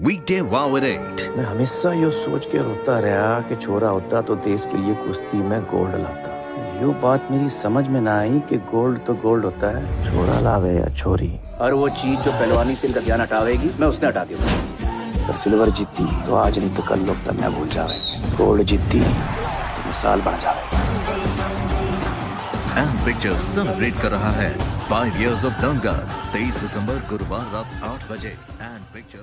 वीकडे वाव rate. मैं हमेशा यो सोच के रोता रहा कि छोरा होता तो देश के लिए कुश्ती में गोल्ड लाता। यो बात मेरी समझ में ना आई कि गोल्ड तो गोल्ड होता है, छोरा लावे या छोरी। और वो चीज जो पहलवानी से इनका ज्ञान हटावेगी मैं उसने हटा दूंगा। पर सिल्वर जीती तो आज नहीं तो कल लोग तब भूल जाएंगे, गोल्ड जीती तो मिसाल बन जाएगा। &Pictures सेलिब्रेट कर रहा है 5 years of दंगल 23 दिसंबर गुरुवार रात 8 बजे। &Pictures